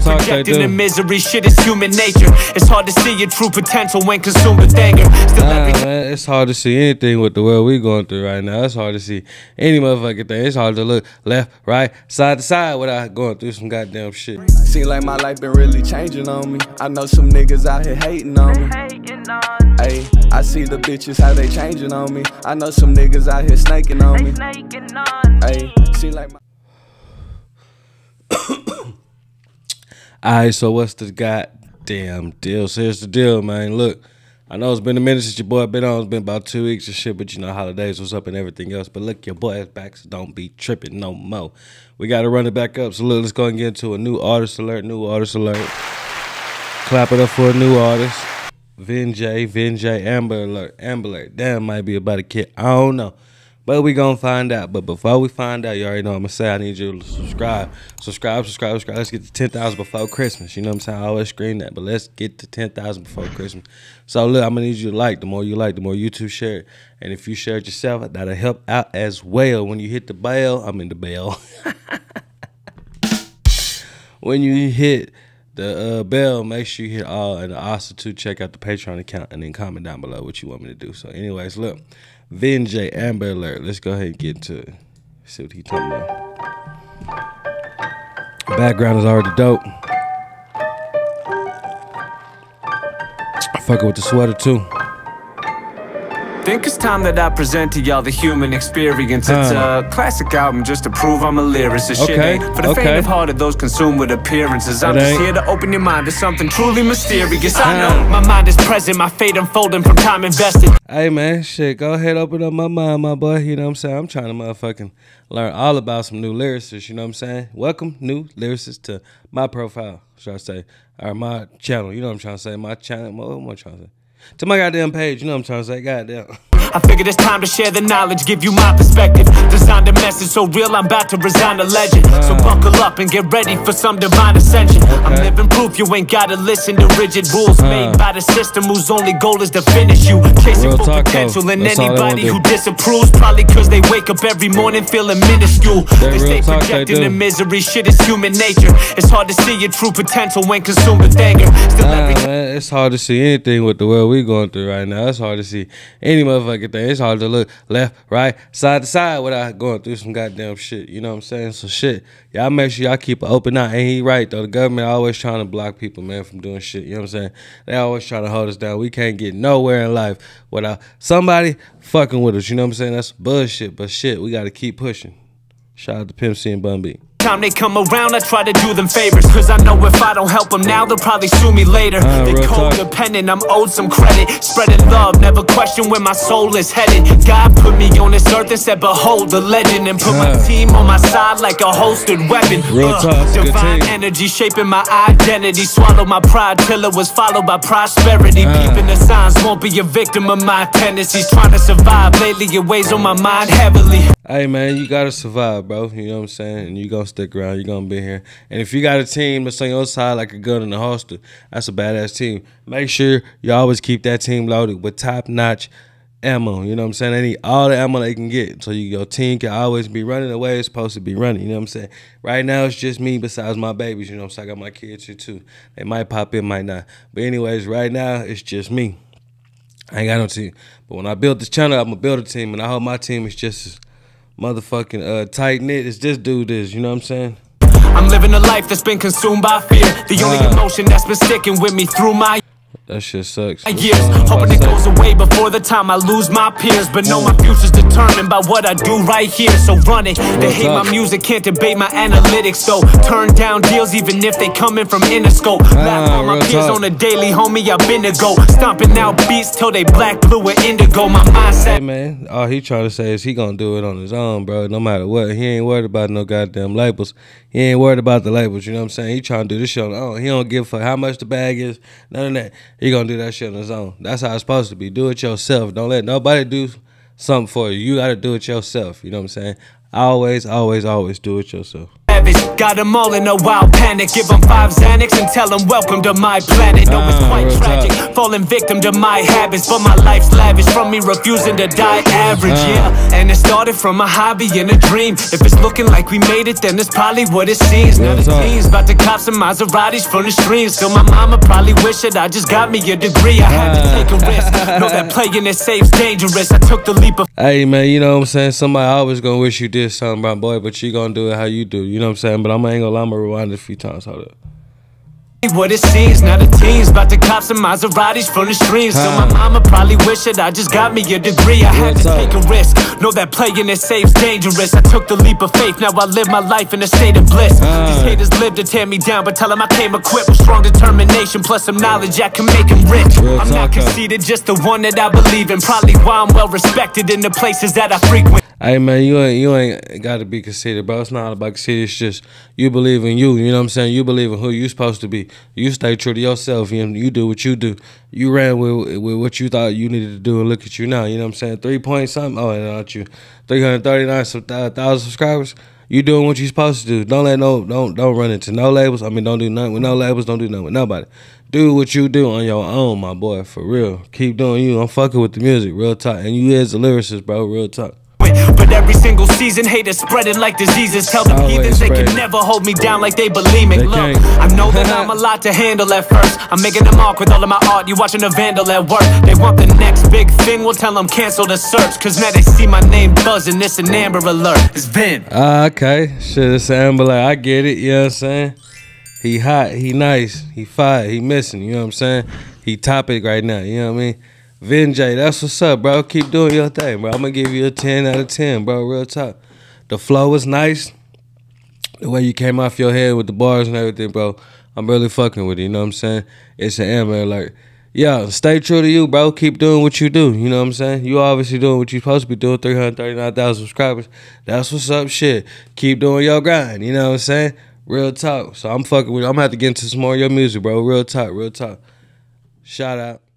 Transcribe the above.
stay projecting the misery. Shit is human nature. It's hard to see your true potential when consumed with anger. Man, it's hard to see anything with the world we going through right now. It's hard to see any motherfucking thing. It's hard to look left, right, side to side without going through some goddamn shit. Seems like my life been really changing on me. I know some niggas out here hating on me. Hey, I see the bitches how they changing on me. I know some niggas out here snaking on me. Hey, see like my Alright, so what's the goddamn deal? So here's the deal, man. Look, I know it's been a minute since your boy been on. It's been about 2 weeks and shit, but you know, holidays, what's up, and everything else. But look, your boy is back, so don't be tripping no more. We got to run it back up. So look, let's go and get into a new artist alert, Clap it up for a new artist. Vin Jay, Amber Alert. Damn, might be about a kid. I don't know. But we gonna find out. But before we find out, you already know what I'm gonna say. I need you to subscribe. Let's get to 10,000 before Christmas. You know what I'm saying? I always scream that, but let's get to 10,000 before Christmas. So look, I'm gonna need you to like. The more you like, the more YouTube share it. And if you share it yourself, that'll help out as well. When you hit the bell, when you hit the bell, make sure you hit all and also to check out the Patreon account and then comment down below what you want me to do. So anyways, look, Vin Jay, Amber Alert. Let's go ahead and get into it. See what he talking about. Background is already dope. Fucking with the sweater too. I think it's time that I present to y'all the human experience. It's a classic album just to prove I'm a lyricist. Shit ain't for the faint of heart of those consumed with appearances. I'm just here to open your mind to something truly mysterious. I know my mind is present, my fate unfolding from time invested. Hey man, shit, go ahead, open up my mind, my boy. You know what I'm saying? I'm trying to motherfucking learn all about some new lyricists. You know what I'm saying? Welcome new lyricists to my profile, should I say, or my channel. You know what I'm trying to say? My channel, what am I trying to say? To my goddamn page, you know what I'm trying to say, goddamn. I figured it's time to share the knowledge, give you my perspective. Designed a message so real, I'm about to resign the legend. So buckle up and get ready for some divine ascension. I'm living proof, you ain't gotta listen to rigid rules made by the system whose only goal is to finish you. Chasing full potential, and anybody who disapproves probably cause they wake up every morning feeling minuscule. They stay projecting the misery, shit is human nature. It's hard to see your true potential when consumed with anger. Man, it's hard to see anything with the world we going through right now. It's hard to see any motherfucker thing. It's hard to look left, right, side to side without going through some goddamn shit. You know what I'm saying? So shit, y'all make sure y'all keep an open eye. And he right though, the government always trying to block people, man, from doing shit. You know what I'm saying? They always trying to hold us down. We can't get nowhere in life without somebody fucking with us. You know what I'm saying? That's bullshit. But shit, we gotta keep pushing. Shout out to Pimp C and Bun B. Time they come around, I try to do them favors, cause I know if I don't help them now, they'll probably sue me later. They codependent, I'm owed some credit. Spreading love, never question where my soul is headed. God put me on this earth and said, behold the legend. And put my team on my side like a holstered weapon. Divine energy shaping my identity. Swallowed my pride till it was followed by prosperity. Keeping the signs, won't be a victim of my tendencies. Trying to survive lately, it weighs on my mind heavily. Hey man, you gotta survive, bro. You know what I'm saying? And you gonna stick around, you're gonna be here. And if you got a team that's on your side like a gun in the holster, that's a badass team. Make sure you always keep that team loaded with top-notch ammo. You know what I'm saying? They need all the ammo they can get. So your team can always be running the way it's supposed to be running. You know what I'm saying? Right now it's just me besides my babies. You know what I'm saying? I got my kids here too. They might pop in, might not. But anyways, right now it's just me. I ain't got no team. But when I build this channel, I'm gonna build a team, and I hope my team is just as motherfucking tight knit. It's just do this, you know what I'm saying? I'm living a life that's been consumed by fear. The only emotion that's been sticking with me through my that shit sucks. Years, hoping it goes away before the time I lose my peers. But no, my future's determined by what I do right here. So run it. They hate my music, can't debate my analytics. So turn down deals even if they coming from Interscope. Laugh on my peers on a daily, homie, I've been to go. Stomping out beats till they black, blue, and indigo. My mindset. Hey man, all he trying to say is he gonna do it on his own, bro. No matter what, he ain't worried about no goddamn labels. He ain't worried about the labels, you know what I'm saying? He trying to do this shit on his own. He don't give a fuck how much the bag is, none of that. He gonna do that shit on his own. That's how it's supposed to be. Do it yourself. Don't let nobody do something for you. You gotta do it yourself. You know what I'm saying? Always, always, always do it yourself. savage. Got them all in a wild panic. Give them 5 Xanax and tell them welcome to my planet. No, it's quite tragic, falling victim to my habits. But my life's lavish from me refusing to die average, yeah. And it started from a hobby and a dream. If it's looking like we made it, then it's probably what it seems. Now the teens about the cops and Maseratis from the streams. So my mama probably wish that I just got me a degree. I had to take a risk, know that playing it safe's dangerous. I took the leap of... Hey man, you know what I'm saying? Somebody always gonna wish you did something, my boy, but you gonna do it how you do. You know what I'm saying? But I'm ain't gonna lie, I'm gonna rewind it a few times. Hold up. What it seems, now the teens about the cops and Maseratis from the streams. So my mama probably wish that I just got me a degree. I had to take a risk, know that playing it safe's dangerous. I took the leap of faith, now I live my life in a state of bliss. These haters live to tear me down, but tell them I came equipped with strong determination plus some knowledge I can make them rich. I'm not conceited, just the one that I believe in. Probably why I'm well respected in the places that I frequent. Hey man, you ain't gotta be conceited, bro. It's not about conceit. It's just you believe in you. You know what I'm saying? You believe in who you supposed to be. You stay true to yourself. You do what you do. You ran with what you thought you needed to do, and look at you now. You know what I'm saying? 3 point something. Oh, not you. 339,000 subscribers. You doing what you supposed to do. Don't let don't run into no labels. I mean, don't do nothing with no labels. Don't do nothing with nobody. Do what you do on your own, my boy. For real. Keep doing you. I'm fucking with the music, real talk. And you is a lyricist, bro. Real talk. But every single season, haters spreading like diseases. Tell them heathens they can never hold me down like they believe me. Look, I know that I'm a lot to handle at first. I'm making a mark with all of my art. You watching a vandal at work. They want the next big thing. We'll tell them cancel the search. Cause now they see my name buzzing. It's an Amber Alert. It's Vin. Okay. Shit, it's Amber Alert. I get it. You know what I'm saying? He hot. He nice. He fire. He missing. You know what I'm saying? He topic right now. You know what I mean? Vin Jay, that's what's up, bro. Keep doing your thing, bro. I'm gonna give you a 10 out of 10, bro. Real talk. The flow was nice. The way you came off your head with the bars and everything, bro. I'm really fucking with it, you know what I'm saying? It's an Amber Alert. Yeah, stay true to you, bro. Keep doing what you do, you know what I'm saying? You obviously doing what you supposed to be doing, 339,000 subscribers. That's what's up, shit. Keep doing your grind, you know what I'm saying? Real talk. So I'm fucking with you. I'm gonna have to get into some more of your music, bro. Real talk, real talk. Shout out.